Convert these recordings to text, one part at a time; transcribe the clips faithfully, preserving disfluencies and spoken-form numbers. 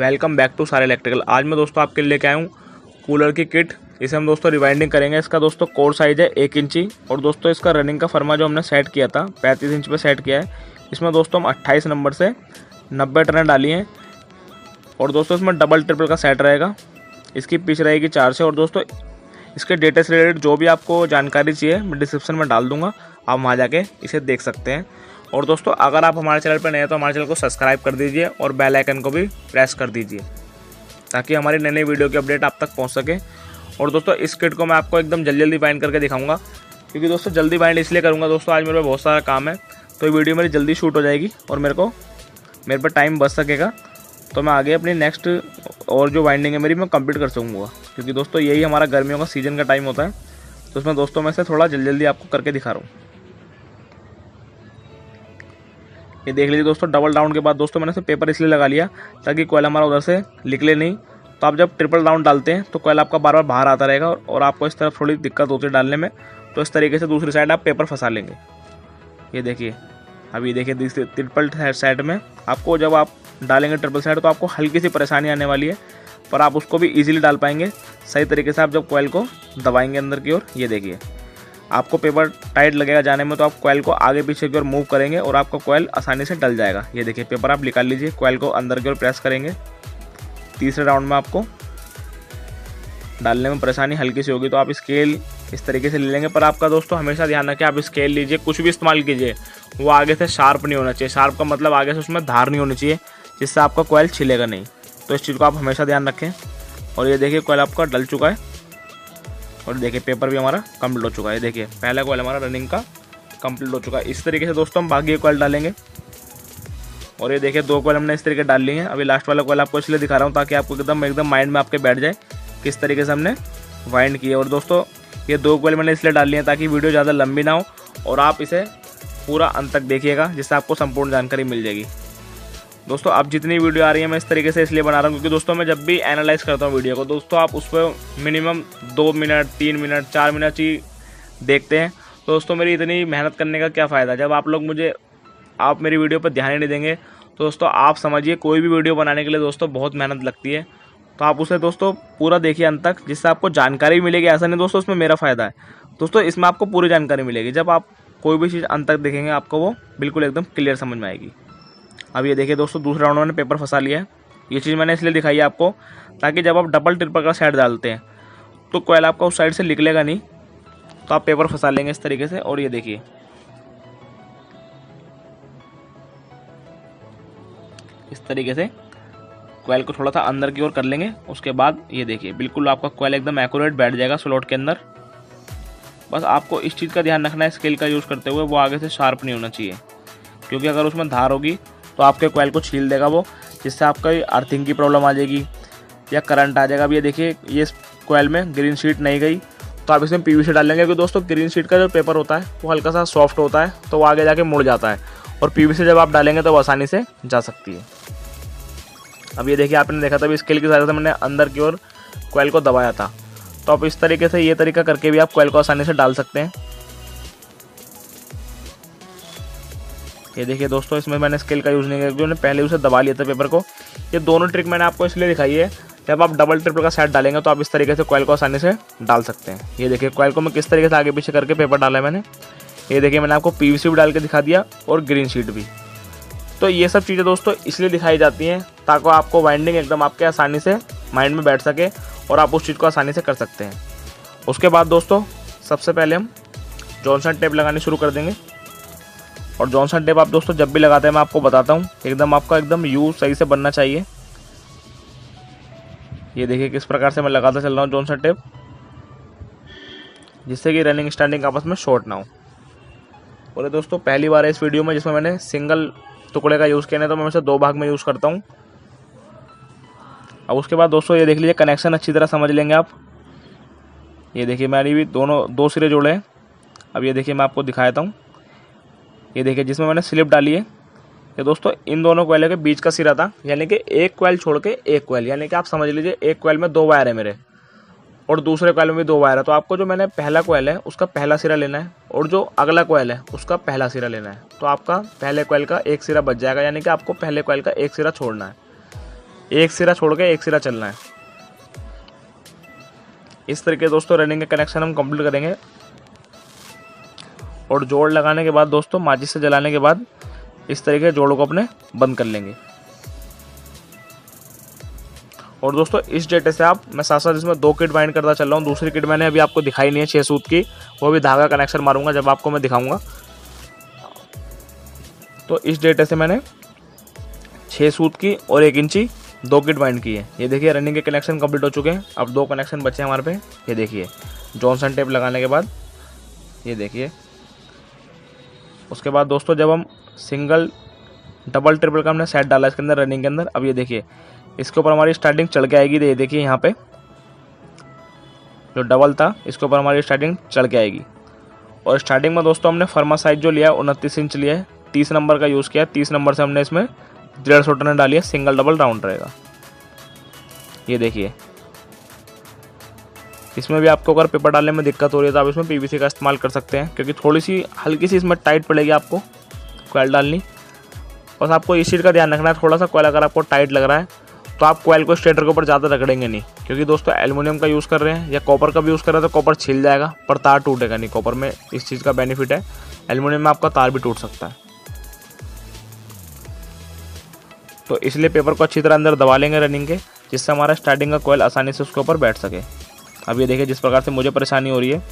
Welcome back to सारे electrical. आज मैं दोस्तों आपके लिए लेके आया हूँ कूलर की किट। इसे हम दोस्तों रिवाइंडिंग करेंगे। इसका दोस्तों कोर साइज है एक इंची और दोस्तों इसका रनिंग का फर्मा जो हमने सेट किया था पैंतीस इंच पे सेट किया है। इसमें दोस्तों हम अट्ठाईस नंबर से नब्बे टर्न डाली हैं और दोस्तों इसमें डबल ट्रिपल का सेट रहेगा। इसकी पिच रहेगी चार से। और दोस्तों इसके डेटा से रिलेटेड जो भी आपको जानकारी चाहिए मैं डिस्क्रिप्शन में डाल दूँगा, आप वहाँ जाके इसे देख सकते हैं। और दोस्तों अगर आप हमारे चैनल पर नए हैं तो हमारे चैनल को सब्सक्राइब कर दीजिए और बेल आइकन को भी प्रेस कर दीजिए ताकि हमारी नई नई वीडियो की अपडेट आप तक पहुंच सके। और दोस्तों इस किट को मैं आपको एकदम जल्दी जल्दी बाइंड करके दिखाऊंगा, क्योंकि दोस्तों जल्दी बाइंड इसलिए करूँगा दोस्तों आज मेरे पे बहुत सारा काम है, तो ये वीडियो मेरी जल्दी शूट हो जाएगी और मेरे को मेरे पर टाइम बच सकेगा, तो मैं आगे अपनी नेक्स्ट और जो बाइंडिंग है मेरी मैं कंप्लीट कर सकूँगा, क्योंकि दोस्तों यही हमारा गर्मियों का सीजन का टाइम होता है। तो उसमें दोस्तों मैं इसे थोड़ा जल्दी जल्दी आपको करके दिखा रहा हूँ। ये देख लीजिए दोस्तों, डबल राउंड के बाद दोस्तों मैंने इसे पेपर इसलिए लगा लिया ताकि कोयल हमारा उधर से निकले नहीं। तो आप जब ट्रिपल राउंड डालते हैं तो कोयल आपका बार बार बाहर आता रहेगा और आपको इस तरफ थोड़ी दिक्कत होती है डालने में, तो इस तरीके से दूसरी साइड आप पेपर फंसा लेंगे। ये देखिए, अब ये देखिए ट्रिपल साइड में आपको जब आप डालेंगे ट्रिपल साइड तो आपको हल्की सी परेशानी आने वाली है, पर आप उसको भी ईजिली डाल पाएंगे सही तरीके से आप जब कोयल को दबाएंगे अंदर की ओर। ये देखिए, आपको पेपर टाइट लगेगा जाने में, तो आप कोयल को आगे पीछे की ओर मूव करेंगे और आपका कोयल आसानी से डल जाएगा। ये देखिए, पेपर आप निकाल लीजिए, कोयल को अंदर की ओर प्रेस करेंगे। तीसरे राउंड में आपको डालने में परेशानी हल्की सी होगी, तो आप स्केल इस तरीके से ले लेंगे। पर आपका दोस्तों हमेशा ध्यान रखें, आप स्केल लीजिए, कुछ भी इस्तेमाल कीजिए, वो आगे से शार्प नहीं होना चाहिए। शार्प का मतलब आगे से उसमें धार नहीं होनी चाहिए जिससे आपका कोयल छिलेगा नहीं, तो इस चीज़ को आप हमेशा ध्यान रखें। और ये देखिए, कोयल आपका डल चुका है और देखिए पेपर भी हमारा कंप्लीट हो चुका है। देखिए पहला कोयल हमारा रनिंग का कंप्लीट हो चुका है। इस तरीके से दोस्तों हम बाकी कोयल डालेंगे। और ये देखिए, दो कोयल हमने इस तरीके डाल ली हैं। अभी लास्ट वाला कोयल आपको इसलिए दिखा रहा हूँ ताकि आपको एकदम एकदम माइंड में आपके बैठ जाए किस तरीके से हमने वाइंड किया। और दोस्तों ये दो कोयल मैंने इसलिए डाल ली है ताकि वीडियो ज़्यादा लंबी ना हो और आप इसे पूरा अंत तक देखिएगा, जिससे आपको संपूर्ण जानकारी मिल जाएगी। दोस्तों अब जितनी वीडियो आ रही है मैं इस तरीके से इसलिए बना रहा हूँ क्योंकि दोस्तों मैं जब भी एनालाइज़ करता हूँ वीडियो को दोस्तों आप उस पर मिनिमम दो मिनट तीन मिनट चार मिनट ही देखते हैं, तो दोस्तों मेरी इतनी मेहनत करने का क्या फ़ायदा जब आप लोग मुझे आप मेरी वीडियो पर ध्यान ही नहीं देंगे। तो दोस्तों आप समझिए, कोई भी वीडियो बनाने के लिए दोस्तों बहुत मेहनत लगती है, तो आप उसे दोस्तों पूरा देखिए अंत तक, जिससे आपको जानकारी मिलेगी। ऐसा नहीं दोस्तों उसमें मेरा फ़ायदा है, दोस्तों इसमें आपको पूरी जानकारी मिलेगी। जब आप कोई भी चीज़ अंत तक देखेंगे आपको वो बिल्कुल एकदम क्लियर समझ में आएगी। अब ये देखिए दोस्तों, दूसरा राउंड मैंने पेपर फंसा लिया है। ये चीज़ मैंने इसलिए दिखाई है आपको ताकि जब आप डबल ट्रिपल का साइड डालते हैं तो कोयल आपका उस साइड से निकलेगा नहीं, तो आप पेपर फंसा लेंगे इस तरीके से। और ये देखिए, इस तरीके से कोयल को थोड़ा सा अंदर की ओर कर लेंगे। उसके बाद ये देखिए, बिल्कुल आपका कोयल एकदम एक्यूरेट बैठ जाएगा स्लॉट के अंदर। बस आपको इस चीज़ का ध्यान रखना है स्केल का यूज़ करते हुए, वो आगे से शार्प नहीं होना चाहिए, क्योंकि अगर उसमें धार होगी तो आपके कोयल को छील देगा वो, जिससे आपका अर्थिंग की प्रॉब्लम आ जाएगी या करंट आ जाएगा। अब ये देखिए, ये कोयल में ग्रीन शीट नहीं गई, तो आप इसमें पीवीसी डालेंगे क्योंकि दोस्तों ग्रीन शीट का जो पेपर होता है वो हल्का सा सॉफ्ट होता है, तो वो आगे जाके मुड़ जाता है, और पीवीसी जब आप डालेंगे तो वो आसानी से जा सकती है। अब ये देखिए, आपने देखा था अभी स्केल की सहायता से मैंने अंदर की ओर कोयल को दबाया था, तो आप इस तरीके से ये तरीका करके भी आप कोयल को आसानी से डाल सकते हैं। ये देखिए दोस्तों, इसमें मैंने स्केल का यूज़ नहीं किया क्योंकि मैंने पहले उसे दबा लिया था पेपर को। ये दोनों ट्रिक मैंने आपको इसलिए दिखाई है, जब आप डबल ट्रिपल का सेट डालेंगे तो आप इस तरीके से कोयल को आसानी से डाल सकते हैं। ये देखिए, कोयल को मैं किस तरीके से आगे पीछे करके पेपर डाला है मैंने। ये देखिए, मैंने आपको पीवीसी भी डाल के दिखा दिया और ग्रीन शीट भी। तो ये सब चीज़ें दोस्तों इसलिए दिखाई जाती हैं ताकि आपको वाइंडिंग एकदम आपके आसानी से माइंड में बैठ सके और आप उस चीज़ को आसानी से कर सकते हैं। उसके बाद दोस्तों सबसे पहले हम जॉनसन टेप लगानी शुरू कर देंगे। और जॉनसन टेप आप दोस्तों जब भी लगाते हैं मैं आपको बताता हूँ, एकदम आपका एकदम यू सही से बनना चाहिए। ये देखिए किस प्रकार से मैं लगाता चल रहा हूँ जॉनसन टेप, जिससे कि रनिंग स्टैंडिंग आपस में शॉर्ट ना हो। और दोस्तों पहली बार है इस वीडियो में जिसमें मैंने सिंगल टुकड़े का यूज़ किया है, तो मैं इसे दो भाग में यूज़ करता हूँ। अब उसके बाद दोस्तों ये देख लीजिए, कनेक्शन अच्छी तरह समझ लेंगे आप। ये देखिए मैंने भी दोनों दो सिरे जोड़े हैं। अब ये देखिए मैं आपको दिखाता हूँ। ये देखिए जिसमें मैंने स्लिप डाली है, ये दोस्तों इन दोनों कोयलों के बीच का सिरा था, यानी कि एक कोयल छोड़ के एक कोयल, यानी कि आप समझ लीजिए एक कोयल में दो वायर है मेरे और दूसरे कोयल में भी दो वायर है। तो आपको जो मैंने पहला कोयल है उसका पहला सिरा लेना है और जो अगला कोयल है उसका पहला सिरा लेना है, तो आपका पहले कोयल का एक सिरा बच जाएगा, यानी कि आपको पहले कोयल का एक सिरा छोड़ना है। एक सिरा छोड़ के एक सिरा चलना है। इस तरीके दोस्तों रनिंग का कनेक्शन हम कंप्लीट करेंगे। और जोड़ लगाने के बाद दोस्तों माचिस से जलाने के बाद इस तरीके के जोड़ों को अपने बंद कर लेंगे। और दोस्तों इस डेटे से आप मैं साथ साथ इसमें दो किट बाइंड करता चल रहा हूँ। दूसरी किट मैंने अभी आपको दिखाई नहीं है छः सूत की, वो भी धागा कनेक्शन मारूंगा जब आपको मैं दिखाऊंगा। तो इस डेटे से मैंने छः सूत की और एक इंची दो किट बाइंड की है। ये देखिए रनिंग के कनेक्शन कंप्लीट हो चुके हैं। अब दो कनेक्शन बचे हैं हमारे पे। ये देखिए जॉनसन टेप लगाने के बाद ये देखिए उसके बाद दोस्तों जब हम सिंगल डबल ट्रिपल का हमने सेट डाला इसके अंदर रनिंग के अंदर। अब ये देखिए इसके ऊपर हमारी स्टार्टिंग चढ़ के आएगी। ये देखिए यहाँ पे जो डबल था इसके ऊपर हमारी स्टार्टिंग चढ़ के आएगी। और स्टार्टिंग में दोस्तों हमने फर्मा साइज जो लिया है उनतीस इंच लिया है, तीस नंबर का यूज़ किया है। तीस नंबर से हमने इसमें डेढ़ सौ टन डाली है, सिंगल डबल राउंड रहेगा। ये देखिए इसमें भी आपको अगर पेपर डालने में दिक्कत हो रही है तो आप इसमें पीवीसी का इस्तेमाल कर सकते हैं, क्योंकि थोड़ी सी हल्की सी इसमें टाइट पड़ेगी आपको कॉयल डालनी। बस आपको इस चीज़ का ध्यान रखना है, थोड़ा सा कॉयल अगर आपको टाइट लग रहा है तो आप कॉयल को स्ट्रेटर के ऊपर ज़्यादा रगड़ेंगे नहीं, क्योंकि दोस्तों एल्युमिनियम का यूज़ कर रहे हैं या कॉपर का भी यूज़ कर रहे हैं तो कॉपर छिल जाएगा पर तार टूटेगा नहीं। कॉपर में इस चीज़ का बेनिफिट है, एल्युमिनियम में आपका तार भी टूट सकता है। तो इसलिए पेपर को अच्छी तरह अंदर दबा लेंगे रनिंग के, जिससे हमारा स्टार्टिंग का कॉयल आसानी से उसके ऊपर बैठ सके। अब ये देखिए जिस प्रकार से मुझे परेशानी हो रही है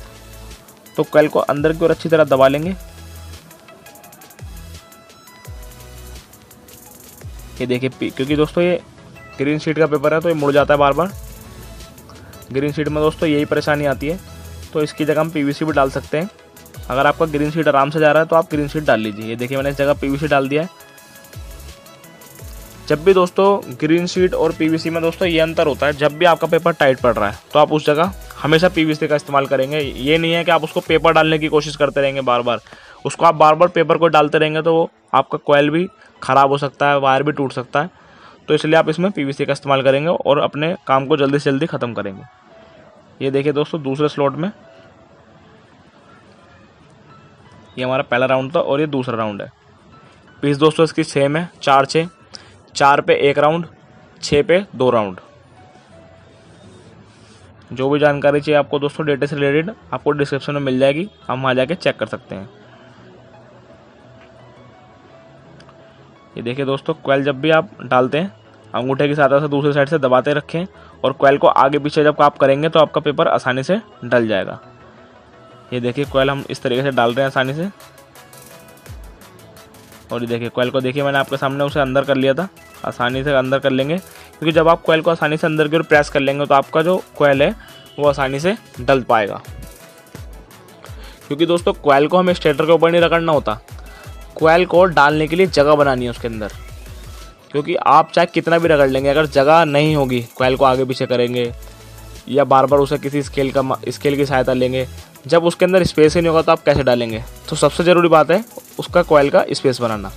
तो कॉयल को अंदर की ओर अच्छी तरह दबा लेंगे। ये देखिए क्योंकि दोस्तों ये ग्रीन शीट का पेपर है तो ये मुड़ जाता है बार बार। ग्रीन शीट में दोस्तों यही परेशानी आती है, तो इसकी जगह हम पीवीसी भी डाल सकते हैं। अगर आपका ग्रीन शीट आराम से जा रहा है तो आप ग्रीन शीट डाल लीजिए। ये देखिए मैंने इस जगह पीवीसी डाल दिया है। जब भी दोस्तों ग्रीन शीट और पीवीसी में दोस्तों ये अंतर होता है, जब भी आपका पेपर टाइट पड़ रहा है तो आप उस जगह हमेशा पीवीसी का इस्तेमाल करेंगे। ये नहीं है कि आप उसको पेपर डालने की कोशिश करते रहेंगे बार बार, उसको आप बार बार पेपर को डालते रहेंगे तो वो आपका कॉयल भी ख़राब हो सकता है, वायर भी टूट सकता है। तो इसलिए आप इसमें पीवीसी का इस्तेमाल करेंगे और अपने काम को जल्दी से जल्दी ख़त्म करेंगे। ये देखिए दोस्तों दूसरे स्लॉट में ये हमारा पहला राउंड था और ये दूसरा राउंड है। पीस दोस्तों इसकी सेम है, चार छः चार पे एक राउंड, छः पे दो राउंड। जो भी जानकारी चाहिए आपको दोस्तों डेटा से रिलेटेड आपको डिस्क्रिप्शन में मिल जाएगी, आप वहाँ जाके चेक कर सकते हैं। ये देखिए दोस्तों कॉयल जब भी आप डालते हैं अंगूठे की सहायता से दूसरी साइड से दबाते रखें और कॉयल को आगे पीछे जब आप करेंगे तो आपका पेपर आसानी से डल जाएगा। ये देखिए कॉयल हम इस तरीके से डाल रहे हैं आसानी से। और ये देखिए कॉयल को देखिए मैंने आपके सामने उसे अंदर कर लिया था, आसानी से अंदर कर लेंगे, क्योंकि जब आप कॉयल को आसानी से अंदर की ओर प्रेस कर लेंगे तो आपका जो कॉयल है वो आसानी से डल पाएगा। क्योंकि दोस्तों कॉयल को हमें स्ट्रेटर के ऊपर नहीं रगड़ना होता, कॉयल को डालने के लिए जगह बनानी है उसके अंदर। क्योंकि आप चाहे कितना भी रगड़ लेंगे, अगर जगह नहीं होगी, कॉयल को आगे पीछे करेंगे या बार बार उसे किसी स्केल का स्केल की सहायता लेंगे, जब उसके अंदर स्पेस ही नहीं होगा तो आप कैसे डालेंगे। तो सबसे ज़रूरी बात है उसका कॉयल का स्पेस बनाना।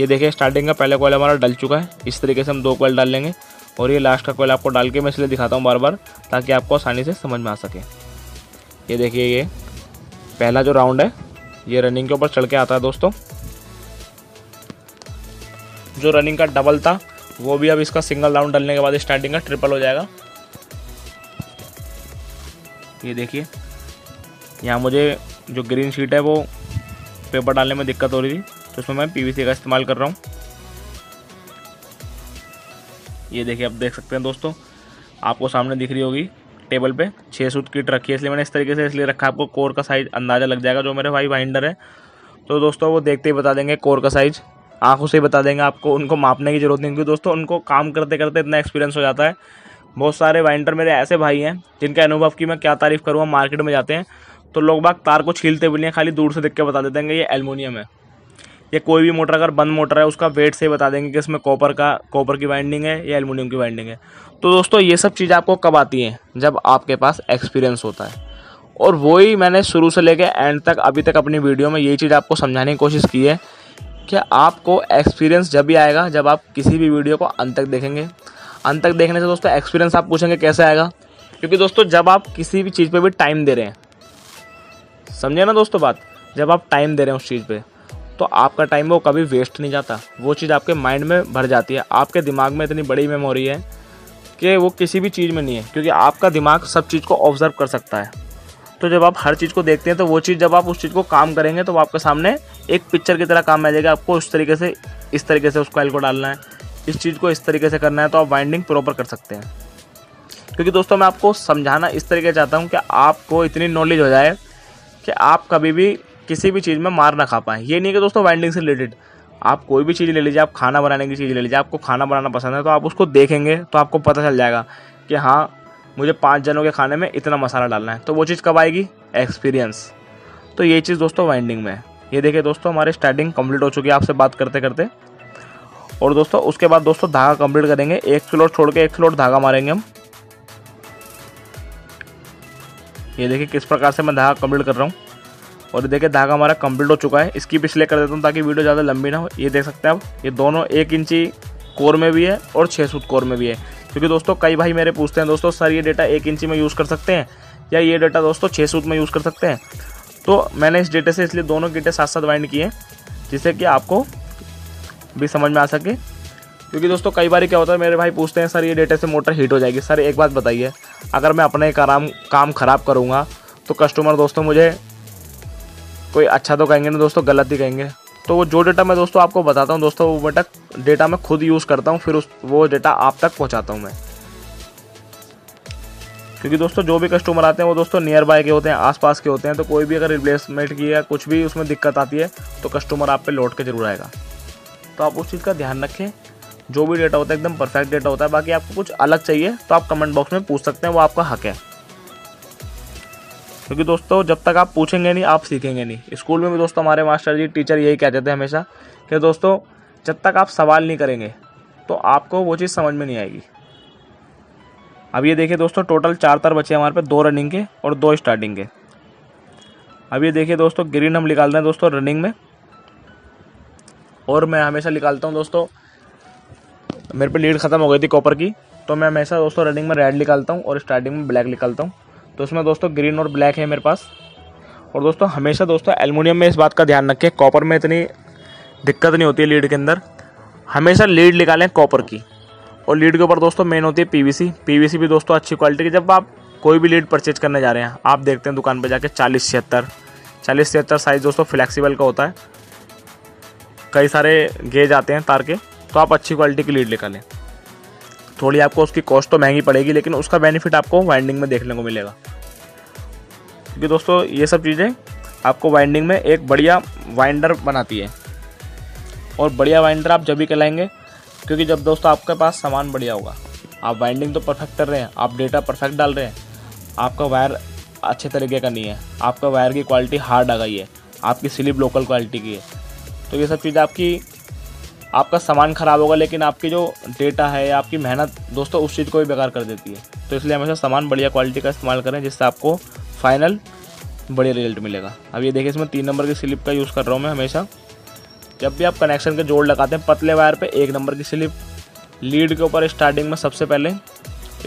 ये देखिए स्टार्टिंग का पहला कॉयल हमारा डल चुका है। इस तरीके से हम दो कॉयल डाल लेंगे और ये लास्ट का कॉयल आपको डाल के मैं इसलिए दिखाता हूँ बार बार, ताकि आपको आसानी से समझ में आ सके। ये देखिए ये पहला जो राउंड है ये रनिंग के ऊपर चढ़ के आता है दोस्तों। जो रनिंग का डबल था वो भी अब इसका सिंगल राउंड डालने के बाद स्टार्टिंग का ट्रिपल हो जाएगा। ये देखिए यहाँ मुझे जो ग्रीन शीट है वो पेपर डालने में दिक्कत हो रही थी तो उसमें मैं पीवीसी का इस्तेमाल कर रहा हूँ। ये देखिए आप देख सकते हैं दोस्तों, आपको सामने दिख रही होगी टेबल पे छः सूत किट रखी है, इसलिए मैंने इस तरीके से इसलिए रखा है, आपको कोर का साइज़ अंदाज़ा लग जाएगा। जो मेरे भाई बाइंडर है तो दोस्तों वो देखते ही बता देंगे कोर का साइज़, आँखों से ही बता देंगे आपको, उनको मापने की ज़रूरत नहीं, क्योंकि दोस्तों उनको काम करते करते इतना एक्सपीरियंस हो जाता है। बहुत सारे बाइंडर मेरे ऐसे भाई हैं जिनके अनुभव की मैं क्या तारीफ़ करूँगा। मार्केट में जाते हैं तो लोग बाग तार को छीलते भी नहीं, खाली दूर से देख के बता देते हैं ये एल्युमिनियम है। ये कोई भी मोटर अगर बंद मोटर है उसका वेट से बता देंगे कि इसमें कॉपर का कॉपर की वाइंडिंग है या एल्युमिनियम की वाइंडिंग है। तो दोस्तों ये सब चीज़ आपको कब आती है, जब आपके पास एक्सपीरियंस होता है। और वही मैंने शुरू से लेकर एंड तक अभी तक अपनी वीडियो में यही चीज़ आपको समझाने की कोशिश की है कि आपको एक्सपीरियंस जब भी आएगा जब आप किसी भी वीडियो को अंत तक देखेंगे। अंत तक देखने से दोस्तों एक्सपीरियंस आप पूछेंगे कैसे आएगा, क्योंकि दोस्तों जब आप किसी भी चीज़ पर भी टाइम दे रहे हैं, समझे ना दोस्तों बात, जब आप टाइम दे रहे हैं उस चीज़ पे तो आपका टाइम वो कभी वेस्ट नहीं जाता। वो चीज़ आपके माइंड में भर जाती है, आपके दिमाग में इतनी बड़ी मेमोरी है कि वो किसी भी चीज़ में नहीं है, क्योंकि आपका दिमाग सब चीज़ को ऑब्जर्व कर सकता है। तो जब आप हर चीज़ को देखते हैं तो वो चीज़, जब आप उस चीज़ को काम करेंगे तो वो आपके सामने एक पिक्चर की तरह काम आ जाएगा। आपको उस तरीके से, इस तरीके से उस कॉइल को डालना है, इस चीज़ को इस तरीके से करना है, तो आप वाइंडिंग प्रॉपर कर सकते हैं। क्योंकि दोस्तों मैं आपको समझाना इस तरीके चाहता हूँ कि आपको इतनी नॉलेज हो जाए कि आप कभी भी किसी भी चीज़ में मार ना खा पाएँ। ये नहीं कि दोस्तों वाइंडिंग से रिलेटेड आप कोई भी चीज़ ले लीजिए, आप खाना बनाने की चीज़ ले लीजिए, आपको खाना बनाना पसंद है तो आप उसको देखेंगे तो आपको पता चल जाएगा कि हाँ मुझे पाँच जनों के खाने में इतना मसाला डालना है। तो वो चीज़ कब आएगी? एक्सपीरियंस। तो ये चीज़ दोस्तों वाइंडिंग में है। ये देखिए दोस्तों हमारी स्टार्टिंग कंप्लीट हो चुकी है आपसे बात करते करते। और दोस्तों उसके बाद दोस्तों धागा कंप्लीट करेंगे, एक फ्लोट छोड़ के एक फ्लोट धागा मारेंगे हम। ये देखिए किस प्रकार से मैं धागा कंप्लीट कर रहा हूँ। और देखिए धागा हमारा कंप्लीट हो चुका है। इसकी पिछले कर देता हूँ ताकि वीडियो ज़्यादा लंबी ना हो। ये देख सकते हैं आप, ये दोनों एक इंची कोर में भी है और छः सूत कोर में भी है। क्योंकि दोस्तों कई भाई मेरे पूछते हैं दोस्तों सर ये डेटा एक इंची में यूज़ कर सकते हैं या ये डेटा दोस्तों छः सूत में यूज़ कर सकते हैं। तो मैंने इस डेटे से इसलिए दोनों डेटे साथ साथ वाइंड किए जिससे कि आपको भी समझ में आ सके। क्योंकि दोस्तों कई बार क्या होता है मेरे भाई पूछते हैं सर ये डेटे से मोटर हीट हो जाएगी। सर एक बात बताइए, अगर मैं अपने काम काम ख़राब करूँगा तो कस्टमर दोस्तों मुझे कोई अच्छा तो कहेंगे ना दोस्तों, गलत ही कहेंगे। तो वो जो डेटा मैं दोस्तों आपको बताता हूँ दोस्तों वो बेटा डेटा मैं खुद यूज़ करता हूँ, फिर उस वो डेटा आप तक पहुँचाता हूँ मैं। क्योंकि दोस्तों जो भी कस्टमर आते हैं वो दोस्तों नियर बाय के होते हैं, आसपास के होते हैं। तो कोई भी अगर रिप्लेसमेंट की या कुछ भी उसमें दिक्कत आती है तो कस्टमर आप पे लौट के जरूर आएगा। तो आप उस चीज़ का ध्यान रखें। जो भी डेटा होता है एकदम परफेक्ट डेटा होता है। बाकी आपको कुछ अलग चाहिए तो आप कमेंट बॉक्स में पूछ सकते हैं, वो आपका हक है। क्योंकि दोस्तों जब तक आप पूछेंगे नहीं आप सीखेंगे नहीं। स्कूल में भी दोस्तों हमारे मास्टर जी टीचर यही कहते थे हमेशा कि दोस्तों जब तक आप सवाल नहीं करेंगे तो आपको वो चीज़ समझ में नहीं आएगी। अब ये देखिए दोस्तों टोटल चार तार बचे हमारे पे, दो रनिंग के और दो स्टार्टिंग के। अब ये देखिए दोस्तों ग्रीन हम निकालते हैं दोस्तों रनिंग में। और मैं हमेशा निकालता हूँ दोस्तों, मेरे पे लीड ख़त्म हो गई थी कॉपर की तो मैं हमेशा दोस्तों रनिंग में रेड निकालता हूँ और स्टार्टिंग में ब्लैक निकालता हूँ। तो उसमें दोस्तों ग्रीन और ब्लैक है मेरे पास। और दोस्तों हमेशा दोस्तों एल्युमिनियम में इस बात का ध्यान रखें, कॉपर में इतनी दिक्कत नहीं होती है लीड के अंदर। हमेशा लीड निकालें कॉपर की। और लीड के ऊपर दोस्तों मेन होती है पीवीसी। पीवीसी भी दोस्तों अच्छी क्वालिटी की। जब आप कोई भी लीड परचेज करने जा रहे हैं आप देखते हैं दुकान पर जाके चालीस छिहत्तर चालीस छिहत्तर साइज़ दोस्तों फ्लेक्सीबल का होता है। कई सारे गेज आते हैं तार के, तो आप अच्छी क्वालिटी की लीड निकालें। थोड़ी आपको उसकी कॉस्ट तो महंगी पड़ेगी लेकिन उसका बेनिफिट आपको वाइंडिंग में देखने को मिलेगा। क्योंकि दोस्तों ये सब चीज़ें आपको वाइंडिंग में एक बढ़िया वाइंडर बनाती है। और बढ़िया वाइंडर आप जब भी कहलाएंगे क्योंकि जब दोस्तों आपके पास सामान बढ़िया होगा, आप वाइंडिंग तो परफेक्ट कर रहे हैं, आप डेटा परफेक्ट डाल रहे हैं, आपका वायर अच्छे तरीके का नहीं है, आपका वायर की क्वालिटी हार्ड आ गई है, आपकी स्लिप लोकल क्वालिटी की है, तो ये सब चीज़ आपकी, आपका सामान ख़राब होगा लेकिन आपकी जो डेटा है, आपकी मेहनत दोस्तों उस चीज़ को भी बेकार कर देती है। तो इसलिए हमेशा सामान बढ़िया क्वालिटी का इस्तेमाल करें जिससे आपको फाइनल बढ़िया रिजल्ट मिलेगा। अब ये देखिए इसमें तीन नंबर की स्लिप का यूज़ कर रहा हूँ मैं हमेशा। जब भी आप कनेक्शन के जोड़ लगाते हैं पतले वायर पे एक नंबर की स्लिप, लीड के ऊपर स्टार्टिंग में सबसे पहले,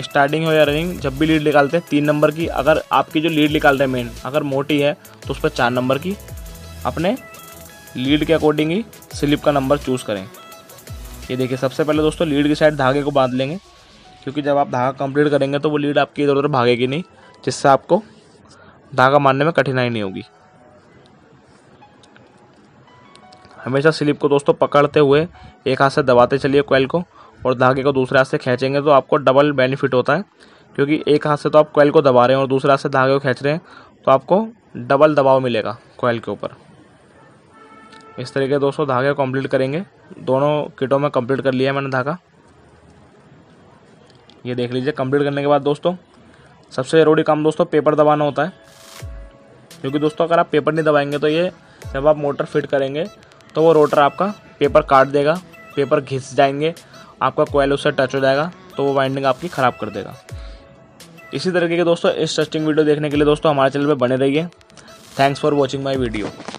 स्टार्टिंग हो या रनिंग, जब भी लीड निकालते हैं तीन नंबर की। अगर आपकी जो लीड निकाल रहे हैं मेन अगर मोटी है तो उस पर चार नंबर की अपने लीड के अकॉर्डिंग ही स्लिप का नंबर चूज़ करें। ये देखिए सबसे पहले दोस्तों लीड की साइड धागे को बांध लेंगे क्योंकि जब आप धागा कंप्लीट करेंगे तो वो लीड आपकी इधर उधर भागेगी नहीं, जिससे आपको धागा मारने में कठिनाई नहीं होगी। हमेशा स्लिप को दोस्तों पकड़ते हुए एक हाथ से दबाते चलिए कॉइल को और धागे को दूसरे हाथ से खींचेंगे तो आपको डबल बेनिफिट होता है। क्योंकि एक हाथ से तो आप कॉइल को दबा रहे हैं और दूसरे हाथ से धागे को खींच रहे हैं तो आपको डबल दबाव मिलेगा कॉइल के ऊपर। इस तरीके दोस्तों धागे कंप्लीट करेंगे। दोनों किटों में कंप्लीट कर लिया है मैंने धागा। ये देख लीजिए कंप्लीट करने के बाद दोस्तों सबसे ज़रूरी काम दोस्तों पेपर दबाना होता है। क्योंकि दोस्तों अगर आप पेपर नहीं दबाएंगे तो ये जब आप मोटर फिट करेंगे तो वो रोटर आपका पेपर काट देगा, पेपर घिस जाएंगे, आपका कॉइल उससे टच हो जाएगा तो वो वाइंडिंग आपकी ख़राब कर देगा। इसी तरीके के दोस्तों इंटरेस्टिंग वीडियो देखने के लिए दोस्तों हमारे चैनल पर बने रहिए। Thanks for watching my video.